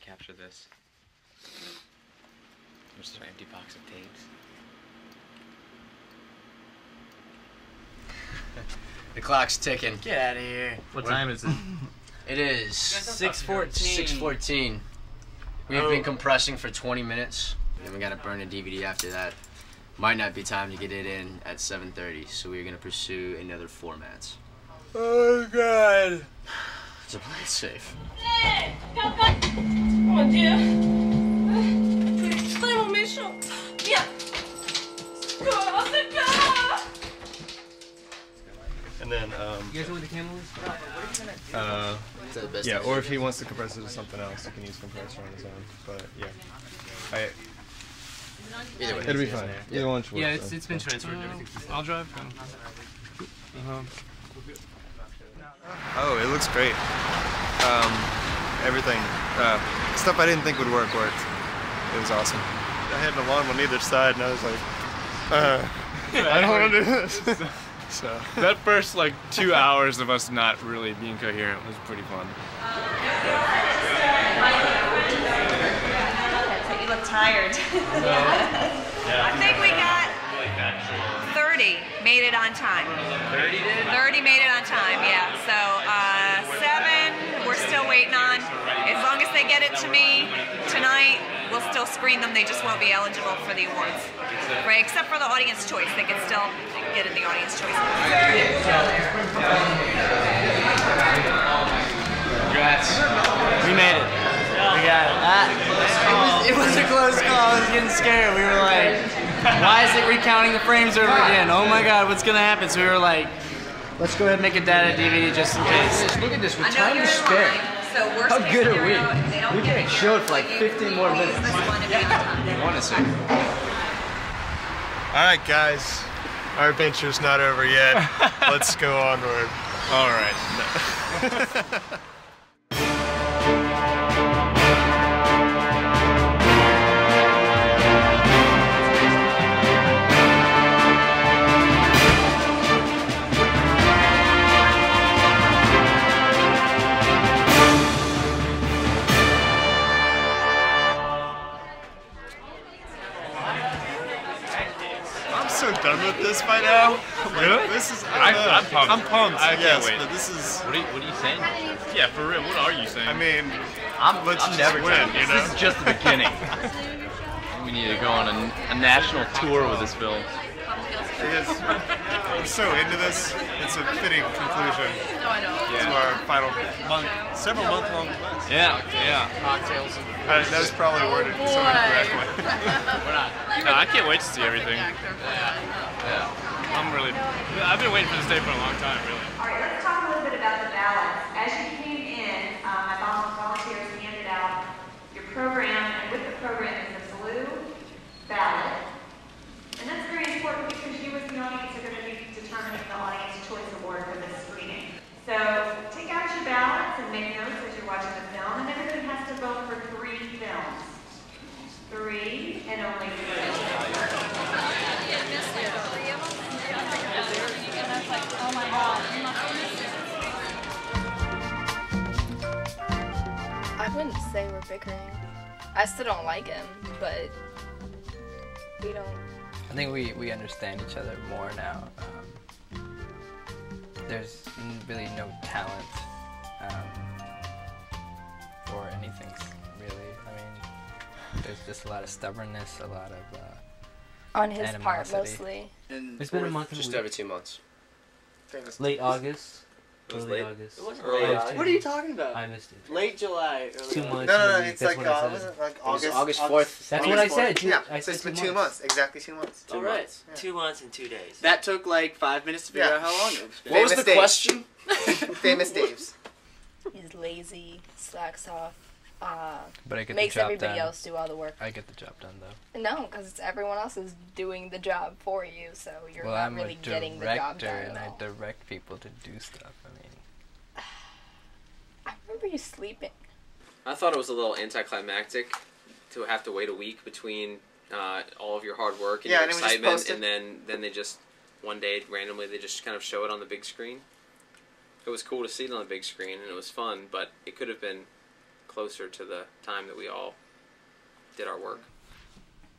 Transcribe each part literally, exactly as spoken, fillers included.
to capture this. There's an empty box of tapes. The clock's ticking. Get out of here. What We're, time is it? It is six fourteen. six fourteen. We've oh. been compressing for twenty minutes, and we gotta burn a D V D after that. Might not be time to get it in at seven thirty, so we're gonna pursue another format. Oh god. So play it safe. Hey, come back. Oh dear. Yeah. And then, um... you guys know where the camera is? Uh, yeah, or if he wants to compress it to something else, he can use compressor on his own. But, yeah. I, Either way. It'll be fine. Either one should work. Yeah, it's, it's been transferred and everything. I'll drive. Uh-huh. Oh, it looks great. Um, everything. Uh, stuff I didn't think would work worked. It was awesome. I had an alarm on either side, and I was like, uh, I don't want to do this. So that first like two hours of us not really being coherent was pretty fun. You look tired. I think we got thirty made it on time. thirty did? thirty made it on time, yeah. So uh, seven we're still waiting on. As long as they get it to me tonight, we'll still screen them. They just won't be eligible for the awards, right? Except for the audience choice. They can still get in the audience choice. Congrats. We made it. We got it. Ah, it, was, it was a close call. I was getting scared. We were like, why is it recounting the frames over again? Oh my god, what's going to happen? So we were like, let's go ahead and make a data D V D just in case. Look at this. We're trying to spare. So how good are we? We can show it for like fifteen more minutes. Yeah. Honestly. All right, guys. Our adventure's not over yet. Let's go onward. All right. No. Done with this by now? Like, really? This is. I don't know. I, I'm pumped. I'm pumped. I can't yes, wait. But this is. What are, you, what are you saying? Yeah, for real. What are you saying? I mean, I'm. Let's I'm just never win. You know? This is just the beginning. We need to go on a, a national tour with this film. It is. We're so into this. It's a fitting conclusion yeah. to our final month, several month long quest. Yeah. Yeah. Cocktails. Uh, that was probably worded in so incorrectly. We're not. No, I can't wait to see everything. Yeah. Yeah. I'm really. I've been waiting for this day for a long time, really. All right. Let's talk a little bit about the balance. As you came in, um, my volunteers handed out your program, and with the program is a blue ballot, and that's very important because you, as the audience, are going to be determining the Audience Choice Award for this screening. So take out your ballots and make notes as you're watching the film, and everybody has to vote for three films, three and only three. I wouldn't say we're bickering. I still don't like him, but we don't. I think we, we understand each other more now. Um, there's really no talent um, or anything, really. I mean, there's just a lot of stubbornness, a lot of uh, on his animosity. Part, mostly. And it's been a month, just every two months. Late August. It was late. August. It wasn't early August. What are you talking about? I missed it. Late July. Early two months. No, no, no. It's like, uh, was it like August, it was August fourth. That's August what I said. Two, yeah. I so said it's been two months. months. Exactly two months. All right. Months. Yeah. Two months and two days. That took like five minutes to figure yeah. out how long it was. What Famous was the Dave. question? Famous Dave's. He's lazy, slacks off, uh, but I get makes the job everybody done. else do all the work. I get the job done though. No, because it's everyone else is doing the job for you, so you're well, not I'm really getting the job done. Well, I'm a director, and I direct people to do stuff. I mean. I remember you sleeping. I thought it was a little anticlimactic to have to wait a week between uh, all of your hard work and yeah, your and excitement, and then then they just one day randomly they just kind of show it on the big screen. It was cool to see it on the big screen, and it was fun, but it could have been closer to the time that we all did our work.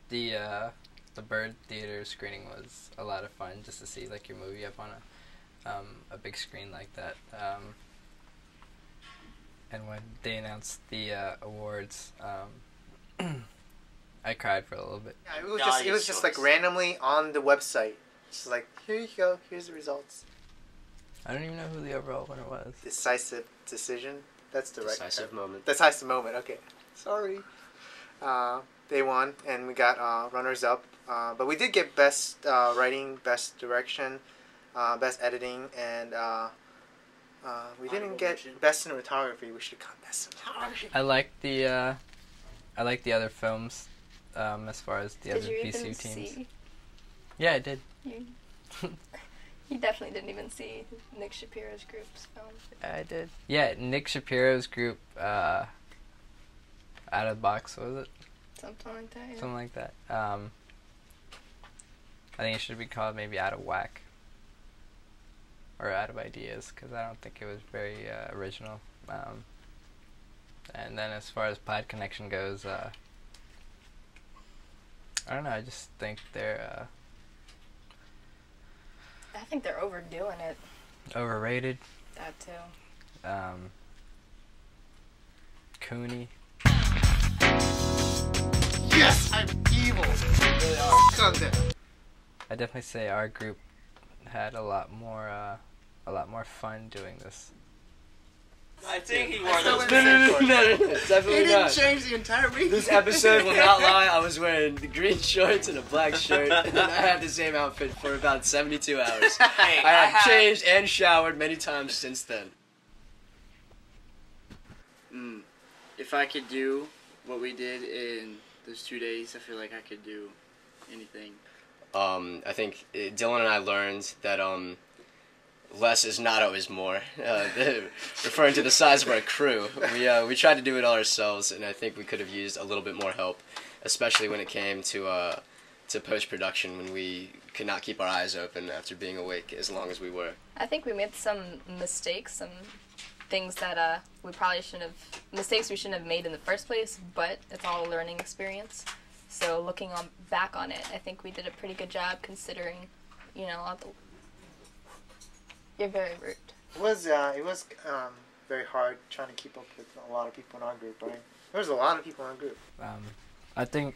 The uh, the Bird Theater screening was a lot of fun, just to see like your movie up on a um, a big screen like that. Um, and when they announced the uh, awards, um, I cried for a little bit. Yeah, it was just it was just like randomly on the website. Just like, here you go, here's the results. I don't even know who the overall winner was. Decisive Decision. That's the right Decisive Moment. Decisive Moment. Okay, sorry. Uh, they won, and we got uh, runners up. Uh, but we did get best uh, writing, best direction, uh, best editing, and uh, uh, we didn't get best cinematography. We should have got best cinematography. I like the, uh, I like the other films, um, as far as the other P C teams. Yeah, I did. You, you definitely didn't even see Nick Shapiro's group's film. I did. Yeah, Nick Shapiro's group, uh, Out of the Box, was it? Something like that, yeah. Something like that. Um, I think it should be called maybe Out of Whack. Or Out of Ideas, because I don't think it was very uh, original. Um, and then as far as Plaid Connection goes, uh, I don't know, I just think they're... Uh, I think they're overdoing it. Overrated. That too. Um, Cooney. Yes, I'm evil. They really are. Come there. I definitely say our group had a lot more, uh, a lot more fun doing this. I think he wore those. No, no, no, no, no, it's definitely he didn't not. Change the entire week. This episode will not lie. I was wearing the green shorts and a black shirt, and I had the same outfit for about seventy-two hours. Hey, I, I have changed and showered many times since then. Mm. If I could do what we did in those two days, I feel like I could do anything. Um, I think Dylan and I learned that. Um, Less is not always more. Uh, the, referring to the size of our crew, we uh, we tried to do it all ourselves, and I think we could have used a little bit more help, especially when it came to uh, to post production, when we could not keep our eyes open after being awake as long as we were. I think we made some mistakes, some things that uh, we probably shouldn't have mistakes we shouldn't have made in the first place. But it's all a learning experience. So looking on back on it, I think we did a pretty good job considering, you know, all the. You're very rude. It was uh, it was um, very hard trying to keep up with a lot of people in our group, right? There was a lot of people in our group. Um, I think,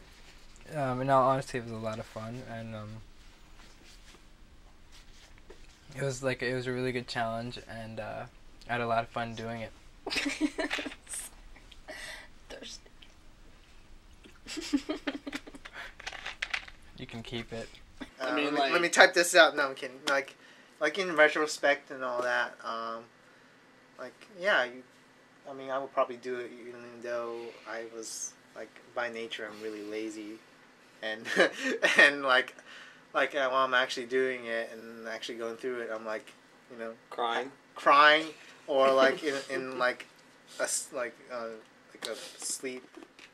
um, in all honesty, it was a lot of fun, and um, it was like it was a really good challenge, and uh, I had a lot of fun doing it. Thirsty. You can keep it. Uh, I mean, let me, like... let me type this out. No, I'm kidding. Like. Like, in retrospect and all that, um, like, yeah, you, I mean, I would probably do it even though I was, like, by nature, I'm really lazy. And, and like, like while I'm actually doing it and actually going through it, I'm, like, you know. Crying. Crying or, like, in, in like, a, like, uh, like a sleep.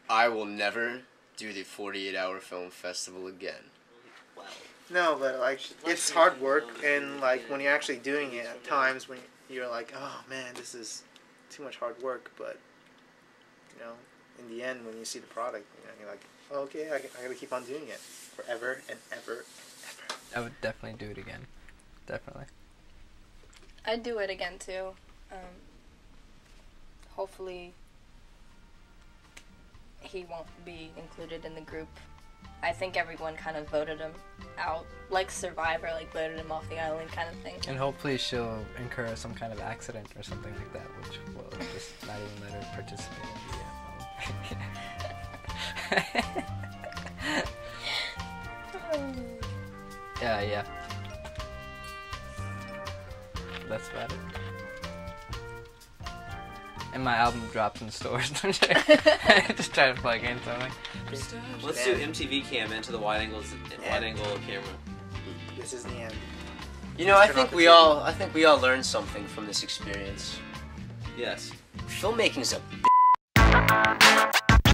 I will never do the forty-eight hour Film Festival again. Wow. No, but, like, it's hard work, and, like, when you're actually doing it, at times when you're like, oh, man, this is too much hard work, but, you know, in the end, when you see the product, you know, you're like, oh, okay, I, I gotta keep on doing it forever and ever and ever. I would definitely do it again. Definitely. I'd do it again, too. Um, hopefully he won't be included in the group. I think everyone kind of voted him out, like Survivor, like voted him off the island kind of thing. And hopefully she'll incur some kind of accident or something like that, which will just not even let her participate in the F L. Yeah, yeah. That's about it. And my album dropped in stores. Just trying to plug in something. Let's do M T V cam into the wide angle wide angle camera. This is the end. You know, I think we all I think we all learned something from this experience. Yes. Filmmaking's a